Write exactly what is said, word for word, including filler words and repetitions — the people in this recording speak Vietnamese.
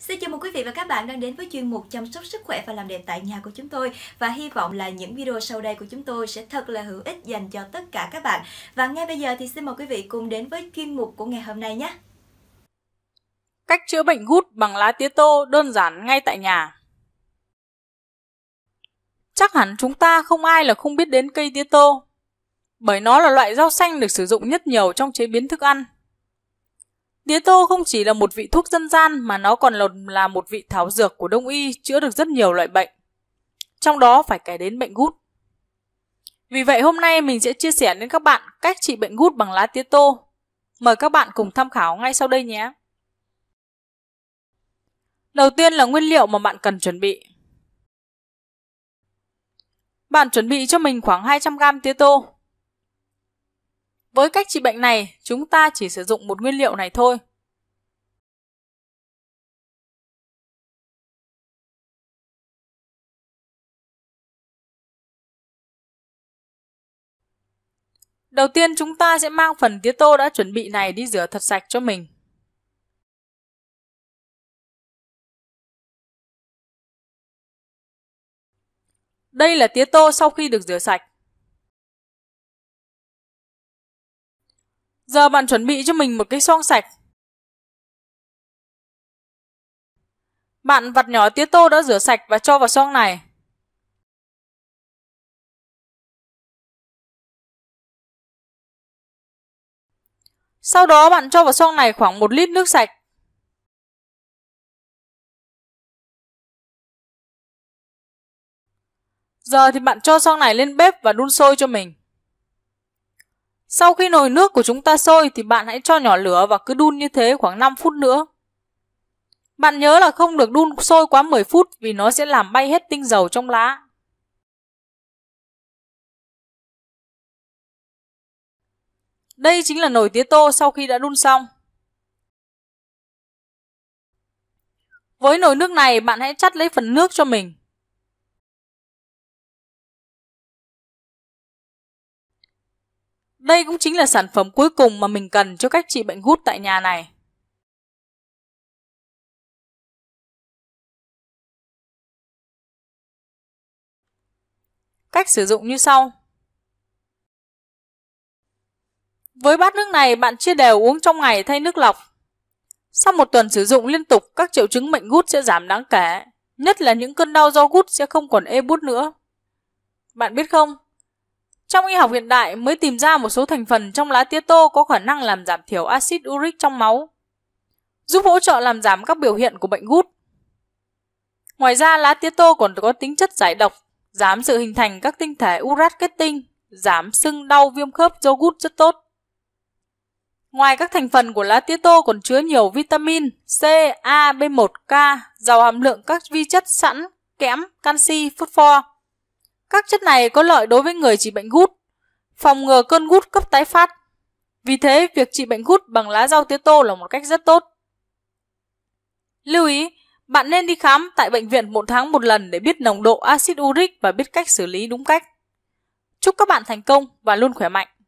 Xin chào mừng quý vị và các bạn đang đến với chuyên mục chăm sóc sức khỏe và làm đẹp tại nhà của chúng tôi, và hy vọng là những video sau đây của chúng tôi sẽ thật là hữu ích dành cho tất cả các bạn. Và ngay bây giờ thì xin mời quý vị cùng đến với chuyên mục của ngày hôm nay nhé. Cách chữa bệnh gút bằng lá tía tô đơn giản ngay tại nhà. Chắc hẳn chúng ta không ai là không biết đến cây tía tô, bởi nó là loại rau xanh được sử dụng nhất nhiều trong chế biến thức ăn. Tía tô không chỉ là một vị thuốc dân gian mà nó còn là một vị thảo dược của Đông y chữa được rất nhiều loại bệnh, trong đó phải kể đến bệnh gút. Vì vậy hôm nay mình sẽ chia sẻ đến các bạn cách trị bệnh gút bằng lá tía tô. Mời các bạn cùng tham khảo ngay sau đây nhé. Đầu tiên là nguyên liệu mà bạn cần chuẩn bị. Bạn chuẩn bị cho mình khoảng hai trăm gam tía tô. Với cách trị bệnh này, chúng ta chỉ sử dụng một nguyên liệu này thôi. Đầu tiên chúng ta sẽ mang phần tía tô đã chuẩn bị này đi rửa thật sạch cho mình. Đây là tía tô sau khi được rửa sạch. Giờ bạn chuẩn bị cho mình một cái xoong sạch. Bạn vặt nhỏ tía tô đã rửa sạch và cho vào xoong này. Sau đó bạn cho vào xoong này khoảng một lít nước sạch. Giờ thì bạn cho xoong này lên bếp và đun sôi cho mình. Sau khi nồi nước của chúng ta sôi thì bạn hãy cho nhỏ lửa và cứ đun như thế khoảng năm phút nữa. Bạn nhớ là không được đun sôi quá mười phút vì nó sẽ làm bay hết tinh dầu trong lá. Đây chính là nồi tía tô sau khi đã đun xong. Với nồi nước này bạn hãy chắt lấy phần nước cho mình. Đây cũng chính là sản phẩm cuối cùng mà mình cần cho cách trị bệnh gút tại nhà này. Cách sử dụng như sau. Với bát nước này bạn chia đều uống trong ngày thay nước lọc. Sau một tuần sử dụng liên tục, các triệu chứng bệnh gút sẽ giảm đáng kể, nhất là những cơn đau do gút sẽ không còn ê buốt nữa. Bạn biết không? Trong y học hiện đại mới tìm ra một số thành phần trong lá tía tô có khả năng làm giảm thiểu axit uric trong máu, giúp hỗ trợ làm giảm các biểu hiện của bệnh gút. Ngoài ra, lá tía tô còn có tính chất giải độc, giảm sự hình thành các tinh thể urat kết tinh, giảm sưng đau viêm khớp do gút rất tốt. Ngoài các thành phần của lá tía tô còn chứa nhiều vitamin C, A, B một K, giàu hàm lượng các vi chất sẵn, kẽm, canxi, phốt pho. Các chất này có lợi đối với người trị bệnh gút, phòng ngừa cơn gút cấp tái phát. Vì thế, việc trị bệnh gút bằng lá rau tía tô là một cách rất tốt. Lưu ý, bạn nên đi khám tại bệnh viện một tháng một lần để biết nồng độ axit uric và biết cách xử lý đúng cách. Chúc các bạn thành công và luôn khỏe mạnh!